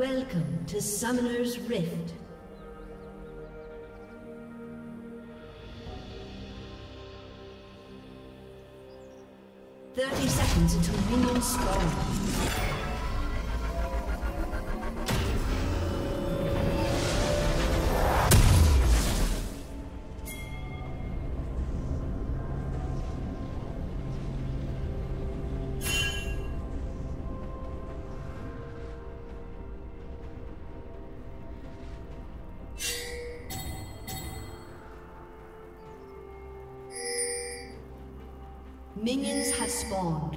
Welcome to Summoner's Rift. Until minions spawn. Minions have spawned.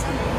Yes.